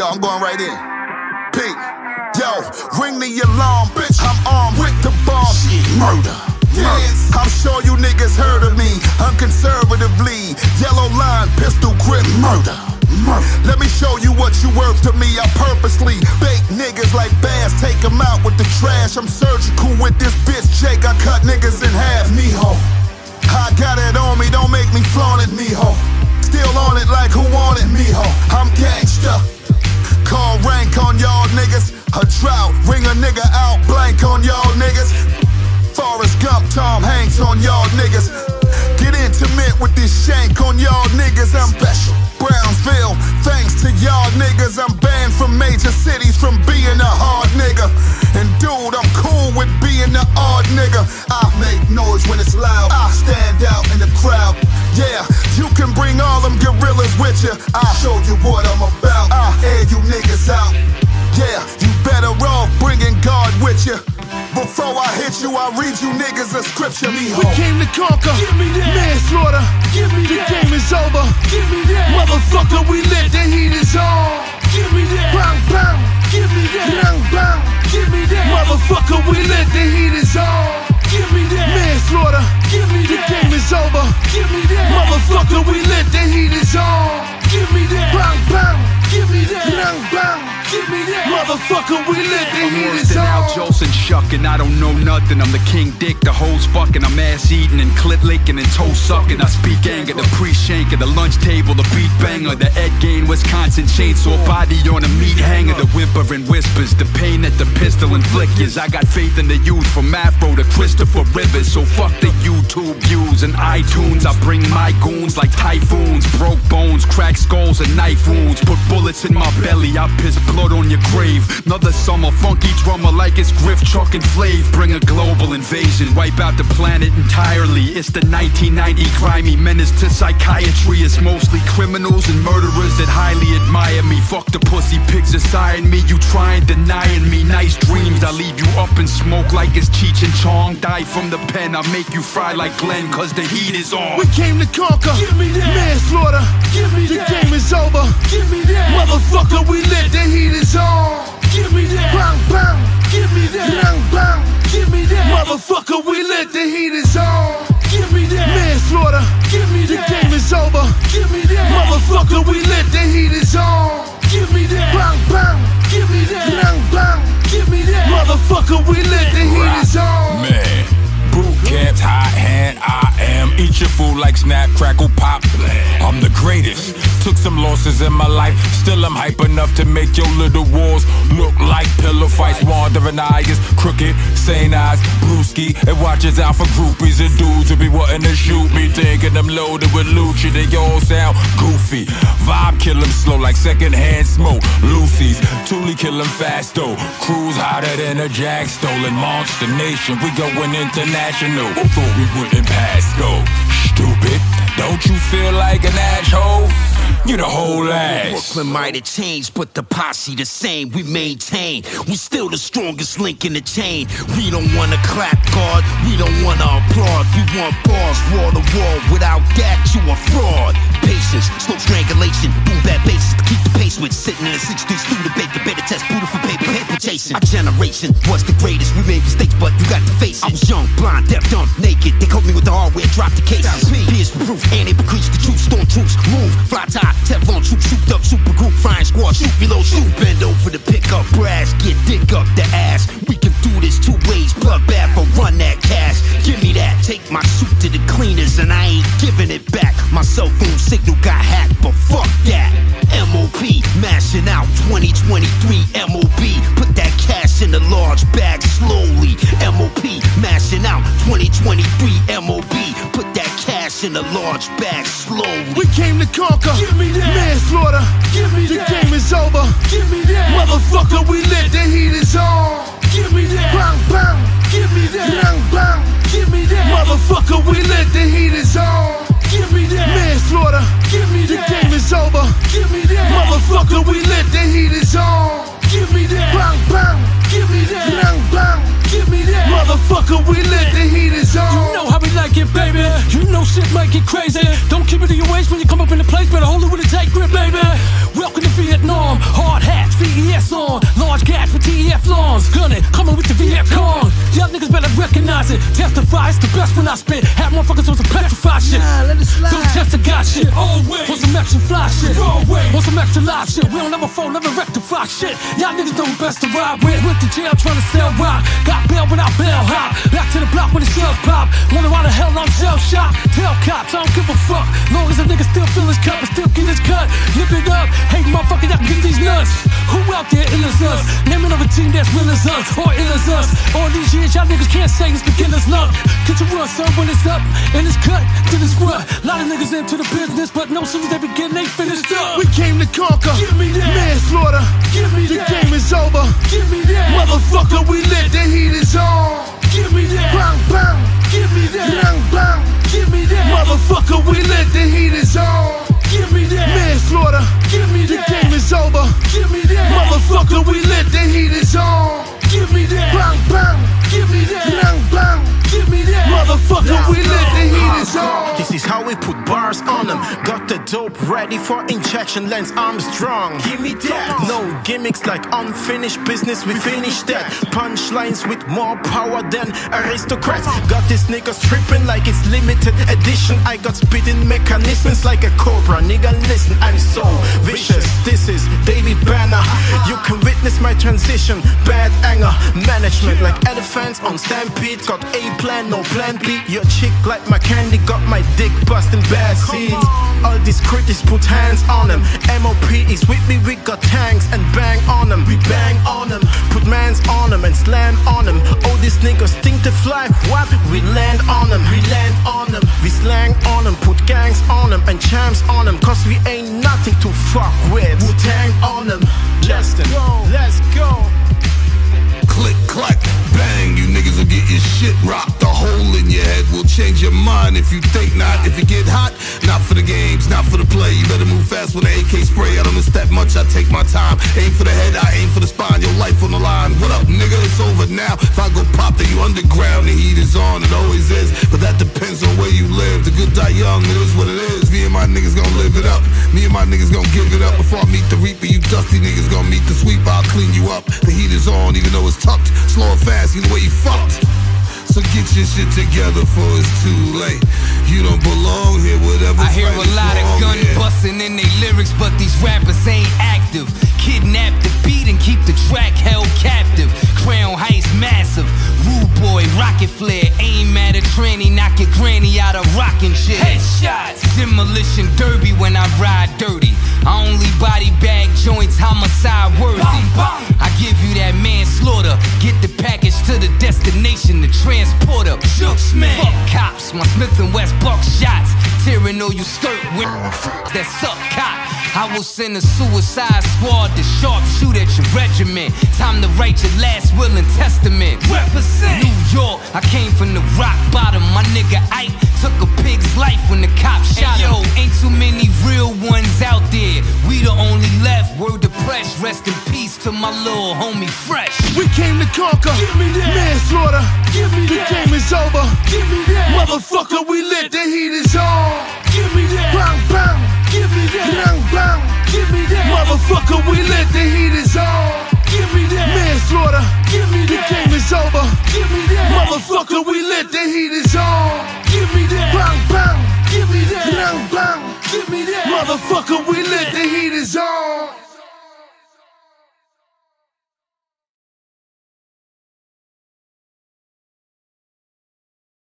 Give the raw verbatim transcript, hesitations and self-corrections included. Yo, I'm going right in. Pink. Yo, ring the alarm, bitch. I'm armed with the bomb. Shit. Murder. Yes. I'm sure you niggas heard of me. I'm conservatively yellow line, pistol grip. Murder. Murder. Let me show you what you worth to me. I purposely bait niggas like bass. Take them out with the trash. I'm surgical with this bitch, Jake. I cut niggas in half. Mijo. I got it on me. Don't make me flaunt it, mijo. Still on it like who wanted me, ho. I'm gangsta. Call rank on y'all niggas. A drought, ring a nigga out, blank on y'all niggas. Forrest Gump, Tom Hanks on y'all niggas. Get intimate with this shank on y'all niggas. I'm special. Brownsville, thanks to y'all niggas. I'm banned from major cities from being a hard nigga. And dude, I'm cool with being an odd nigga. I make noise when it's loud. I stand out in the crowd. Yeah, you can bring all them gorillas with you. I show you what I'm about. I air you niggas out. Yeah, you better off bringing God with you. Before I hit you, I read you niggas a scripture. Me we came to conquer. Give me that. Manslaughter. Give me the that. Game is over. Give me that. Motherfucker, we lit. The heat is on. Give me that. Bang, bang. Give me that. Bang, bang. Give me that. Motherfucker, we lit. The heat is on. Give me that. Manslaughter. Give me the that. Game is over. Give me that. Motherfucker, we lit. The heat is on. Give me that. Bang, bang. Give me that. Bang, bang. Give me that. Motherfucker, we lit. The I'm heat is on. I'm worse than Al Jolson shucking. I don't know nothing. I'm the king dick. The hoes fucking. I'm ass eating and clit licking and toe sucking. I speak anger. The pre-shanker. The lunch table. The beat banger. The Ed Gain Wisconsin chainsaw body on a meat hanger. The whimpering whispers. The pain that the pistol inflicts. I got faith in the youth from Afro to Crystal. For rivers, so fuck the YouTube views and iTunes. I bring my goons like typhoons. Broke bones, cracked skulls and knife wounds. Put bullets in my belly, I piss blood on your grave. Another summer, funky drummer like it's Griff, Chuck and Flav. Bring a global invasion, wipe out the planet entirely. It's the nineteen ninety grimy menace to psychiatry. It's mostly criminals and murderers that highly admire me. Fuck the pussy pigs assigned me. You trying denying me nice dreams. I leave you up in smoke like it's Cheech and Chong. Die from the pen, I make you fry like Glenn, cause the heat is on. We came to conquer. Give me that. Manslaughter. Give me the that. Game is over. Give me that. Motherfucker, we lit. The heat is on. Give me that. Bang, bang. Give me that. Bang, bang. Give me that. Motherfucker, we lit. The heat is on. Give me that. Manslaughter. Give me the that. Game is over. Give me that. Motherfucker, we lit. The heat is on. Give me that. Bang, bang. Give me that. Bang, bang. Give me that. Motherfucker, we lit. The heat is on. Man. Cats, hot hand, I am. Eat your food like snap, crackle, pop. I'm the greatest. Took some losses in my life. Still I'm hype enough to make your little wars look like pillow fights. Wandering eyes, crooked, sane eyes, brewski. It watches out for groupies and dudes who be wanting to shoot me. Thinking I'm loaded with Lucci. They all sound goofy. Vibe kill them slow like secondhand smoke. Lucy's, Thule kill them fast though. Crews hotter than a jack stolen. Monster Nation, we going international. Thought we wouldn't pass go. Stupid, don't you feel like an asshole? You the whole ass. Brooklyn might have changed, but the posse the same. We maintain, we still the strongest link in the chain. We don't wanna clap guard, we don't wanna applaud. We want bars, wall to wall. Without that, you a fraud. Patience, slow strangulation, boom bad bases to keep the pace with. Sitting in a six three student bake, the better test, beautiful paper, paper chasing. Our generation was the greatest. We made mistakes, but you got to face it. I was young, blind, deaf, dumb, naked. They caught me with the hardware, dropped the cases. Here's the proof, and they preach the truth. Storm troops, move, fly top. Teflon troop, souped up, super group, flying squad, shoot below, shoot, bend over to pick up brass, get dick up the ass. We can do this two ways, bloodbath or run that cash. Give me that, take my suit to the cleaners and I ain't giving it back. My cell phone signal got hacked, but fuck that. M O P, mashing out twenty twenty-three M O B, put that cash in the large bag slowly. M O P, mashing out twenty twenty-three M O B, put that cash in the large bag slowly. We came to conquer. Give me that. Manslaughter. Give me the that. Game is over. Give me that. Motherfucker, we lit. The heat is on. Give me that. Bang, bang. Give me that. Bang, bang. Give me that. Motherfucker, we lit. The heat is on. Give me that. Manslaughter. Give me the that. Game is over. Give me that. Motherfucker, we lit. The heat is on. Give me that. Bang, bang. Give me that. Bang, bang. Give me that. Motherfucker, we lit. The heat is on. You know how we like it, baby. You know shit might get crazy. Don't keep it to your waist when you come up in the place, better hold it with a tight grip, baby. Welcome to Vietnam, hard hat. ass on. Large gas with T E F longs. Gunning, coming with the V F Cong. Y'all niggas better recognize it. Testify, it's the best when I spit. Have motherfuckers on some petrified shit. Nah, let it slide. Don't test the god shit. Always. Want some extra fly shit. Always. Want some extra live shit. We don't ever fold, never rectify shit. Y'all niggas know best to ride with. Went to jail trying to sell rock. Got bail when I bail hop. Back to the block when the shells pop. Wonder why the hell I'm shell shocked. Tell cops, I don't give a fuck. Long as a nigga still feel his cup and still get his cut. Live it up. Hey, motherfucker, y'all get these nuts. Who out there ill as us? Name another team that's real as us or ill as us. All these years, y'all niggas can't say it's beginner's luck. Get your run, son, when it's up and it's cut, then it's rut. Lot of niggas into the business, but no sooner they begin, they finished up. We came to conquer. Give me that. Manslaughter. Give me the that. Game is over. Give me that. Motherfucker, we lit. The heat is on. Give me that. Bang, bang. Give me that. Bang, bang. Give me that. Motherfucker, we lit. The heat is on. Give me that. Manslaughter. Give me that. The game is over. Give me that. Motherfucker, we lit. The heat is on. Give me that. Bang, bang. Give me that. Bang, bang. Give me that. Motherfucker, we lit. The heat is on. This is how we put bars on them. Got the dope ready for injection. Lance Armstrong. Give me that. No gimmicks like unfinished business. We finish that. Punchlines with more power than aristocrats. Got this nigga stripping like it's limited edition. I got spitting mechanisms like a cobra. Nigga, listen, I'm so vicious. This is David Banner. You can witness my transition. Bad anger management like elephants on stampede. Got A plan, no plan B. Your chick like my candy. Got my dick busting bad seeds. All these critics put hands on them. M O P is with me. We got tanks and bang on them. We bang on them. Put mans on them and slam on them. All these niggas think they fly. What? We land on them. We land on them. We slang on them. Put gangs on them and champs on them. Cause we ain't nothing to fuck with. Wu-Tang on them. Let's go. Let's go. Click, clack, bang. You niggas will get your shit rocked. A hole in your head will change your mind if you think not. If you get hot, not for the games, not for the play. You better move fast with an A K spray. I don't miss that much. I take my time. Aim for the head. I aim for the spine. Your life on the line. What up, nigga? It's over now. If I go pop, then you underground. The heat is on. It always is. But that depends on where you live. The good die young. It is what it is. Me and my niggas gon' live it up. Me and my niggas gon' give it up. Before I meet the reaper, you dusty niggas gon' meet the sweeper. I'll clean you up. The heat is on, even though it's tucked. Slow and fast, either way you fucked. So get your shit together, for it's too late. You don't belong here, whatever. I hear a lot of gun bustin' in they lyrics, but these rappers ain't active. Kidnap the beat and keep the track held captive. Crown heist massive. Rude boy, rocket flare. Aim at a tranny, knock your granny out of rockin' shit. Headshots. Demolition derby when I ride dirty. I only body bag joints, homicide worthy. I give you that manslaughter. Get the package to the destination, the transporter. Jooks, man. Fuck cops, my Smith and West buck shots. Tearing all you skirt with that suck cop. I will send a suicide squad to sharpshoot at your regiment. Time to write your last will and testament. Represent New York, I came from the rock bottom. My nigga Ike took a pig's life when the cops shot him. Yo, ain't too many real ones out there. We the only left, word to press. Rest in peace to my little homie Fresh. We came to conquer. Give me that. Manslaughter. Give me that.